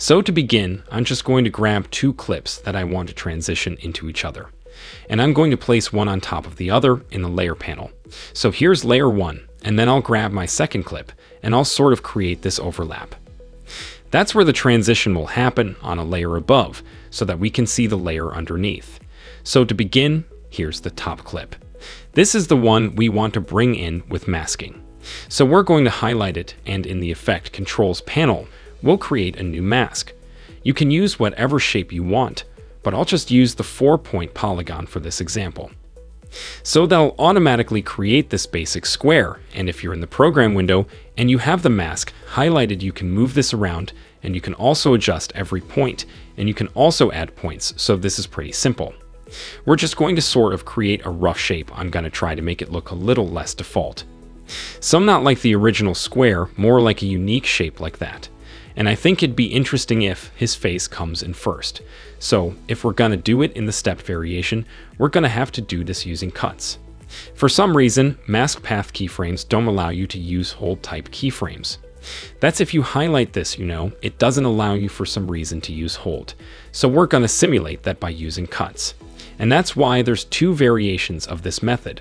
So to begin, I'm just going to grab two clips that I want to transition into each other. And I'm going to place one on top of the other in the layer panel. So here's layer one, and then I'll grab my second clip and I'll sort of create this overlap. That's where the transition will happen on a layer above so that we can see the layer underneath. So to begin, here's the top clip. This is the one we want to bring in with masking. So we're going to highlight it, and in the Effect Controls panel, we'll create a new mask. You can use whatever shape you want, but I'll just use the 4-point polygon for this example. So that'll automatically create this basic square, and if you're in the program window and you have the mask highlighted, you can move this around, and you can also adjust every point, and you can also add points, so this is pretty simple. We're just going to sort of create a rough shape. I'm going to try to make it look a little less default. Some not like the original square, more like a unique shape like that. And I think it'd be interesting if his face comes in first. So if we're going to do it in the step variation, we're going to have to do this using cuts. For some reason, mask path keyframes don't allow you to use hold type keyframes. That's if you highlight this, it doesn't allow you for some reason to use hold. So we're going to simulate that by using cuts. And that's why there's two variations of this method.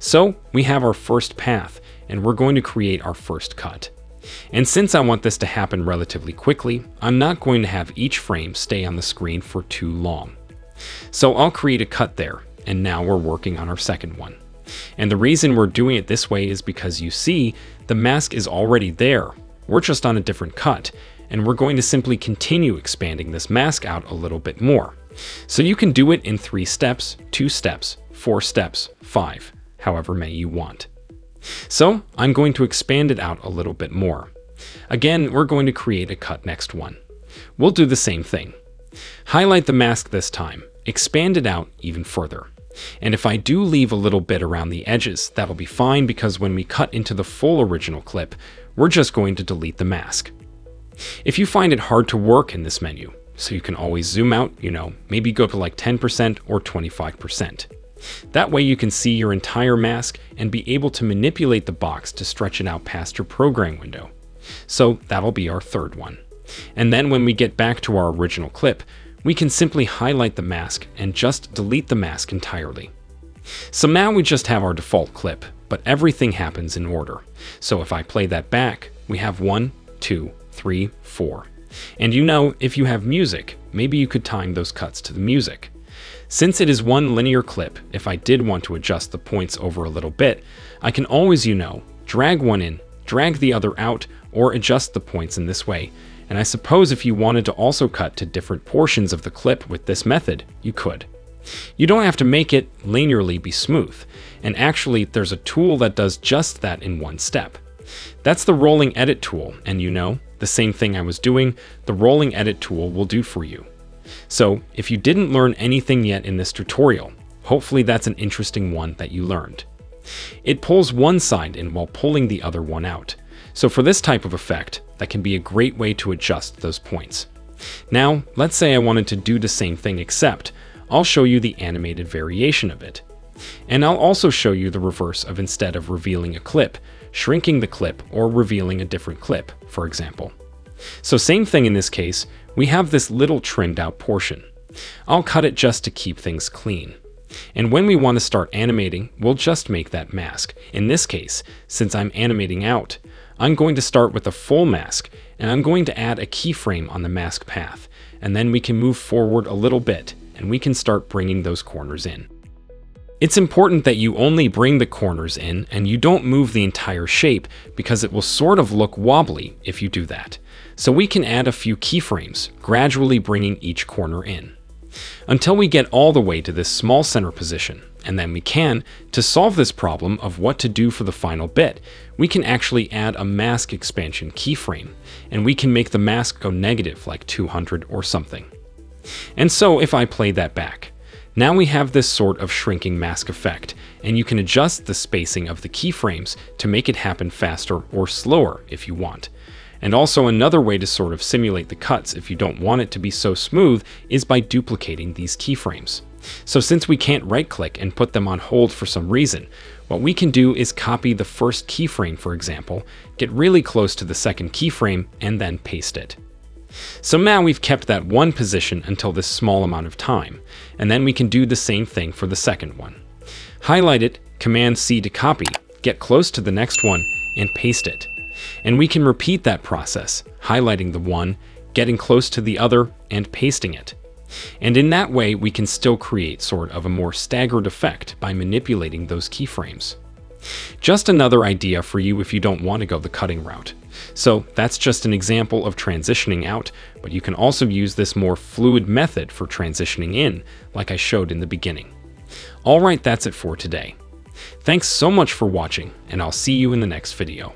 So we have our first path, and we're going to create our first cut. And since I want this to happen relatively quickly, I'm not going to have each frame stay on the screen for too long. So I'll create a cut there, and now we're working on our second one. And the reason we're doing it this way is because you see, the mask is already there. We're just on a different cut, and we're going to simply continue expanding this mask out a little bit more. So you can do it in 3 steps, 2 steps, 4 steps, 5, however many you want. So I'm going to expand it out a little bit more. Again, we're going to create a cut next one. We'll do the same thing. Highlight the mask this time, expand it out even further. And if I do leave a little bit around the edges, that'll be fine, because when we cut into the full original clip, we're just going to delete the mask. If you find it hard to work in this menu, so you can always zoom out, maybe go to like 10% or 25%. That way you can see your entire mask and be able to manipulate the box to stretch it out past your program window. So that'll be our third one. And then when we get back to our original clip, we can simply highlight the mask and just delete the mask entirely. So now we just have our default clip, but everything happens in order. So if I play that back, we have 1, 2, 3, 4. And if you have music, maybe you could time those cuts to the music. Since it is one linear clip, if I did want to adjust the points over a little bit, I can always, drag one in, drag the other out, or adjust the points in this way. And I suppose if you wanted to also cut to different portions of the clip with this method, you could. You don't have to make it linearly be smooth, and actually there's a tool that does just that in one step. That's the rolling edit tool, and the same thing I was doing, the rolling edit tool will do for you. So if you didn't learn anything yet in this tutorial, hopefully that's an interesting one that you learned. It pulls one side in while pulling the other one out. So for this type of effect, that can be a great way to adjust those points. Now, let's say I wanted to do the same thing, except I'll show you the animated variation of it. And I'll also show you the reverse of, instead of revealing a clip, shrinking the clip or revealing a different clip, for example. So same thing in this case, we have this little trimmed out portion. I'll cut it just to keep things clean. And when we want to start animating, we'll just make that mask. In this case, since I'm animating out, I'm going to start with a full mask, and I'm going to add a keyframe on the mask path, and then we can move forward a little bit, and we can start bringing those corners in. It's important that you only bring the corners in and you don't move the entire shape, because it will sort of look wobbly if you do that. So we can add a few keyframes, gradually bringing each corner in, until we get all the way to this small center position. And then we can, to solve this problem of what to do for the final bit, we can actually add a mask expansion keyframe, and we can make the mask go negative like 200 or something. And so if I play that back, now we have this sort of shrinking mask effect, and you can adjust the spacing of the keyframes to make it happen faster or slower if you want. And also another way to sort of simulate the cuts if you don't want it to be so smooth is by duplicating these keyframes. So since we can't right-click and put them on hold for some reason, what we can do is copy the first keyframe, for example, get really close to the second keyframe, and then paste it. Somehow we've kept that one position until this small amount of time, and then we can do the same thing for the second one. Highlight it, Command-C to copy, get close to the next one, and paste it. And we can repeat that process, highlighting the one, getting close to the other, and pasting it. And in that way, we can still create sort of a more staggered effect by manipulating those keyframes. Just another idea for you if you don't want to go the cutting route. So that's just an example of transitioning out, but you can also use this more fluid method for transitioning in, like I showed in the beginning. Alright, that's it for today. Thanks so much for watching, and I'll see you in the next video.